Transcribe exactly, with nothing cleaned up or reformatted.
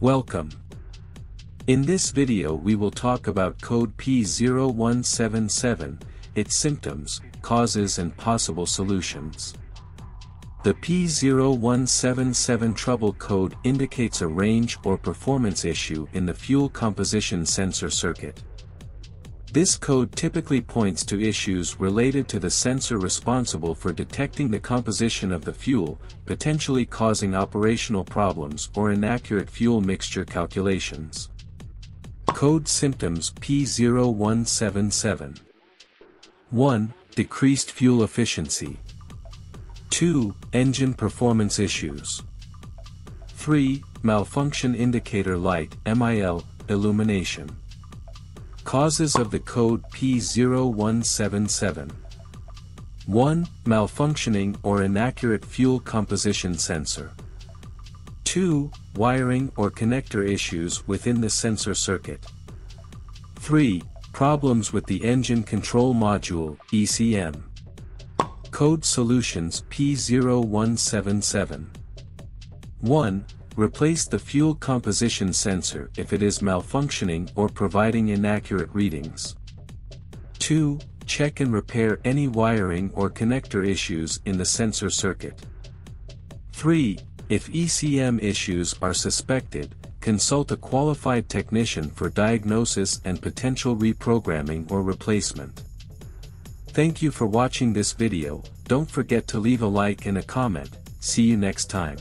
Welcome. In this video we will talk about code P zero one seven seven, its symptoms, causes and possible solutions. The P zero one seven seven trouble code indicates a range or performance issue in the fuel composition sensor circuit. This code typically points to issues related to the sensor responsible for detecting the composition of the fuel, potentially causing operational problems or inaccurate fuel mixture calculations. Code symptoms P zero one seven seven. one. Decreased fuel efficiency. two. Engine performance issues. three. Malfunction indicator light (M I L) illumination. Causes of the code P zero one seven seven. one. Malfunctioning or inaccurate fuel composition sensor. two. Wiring or connector issues within the sensor circuit. three. Problems with the engine control module, E C M. Code solutions P zero one seven seven. one. Replace the fuel composition sensor if it is malfunctioning or providing inaccurate readings. two. Check and repair any wiring or connector issues in the sensor circuit. three. If E C M issues are suspected, consult a qualified technician for diagnosis and potential reprogramming or replacement. Thank you for watching this video. Don't forget to leave a like and a comment. See you next time.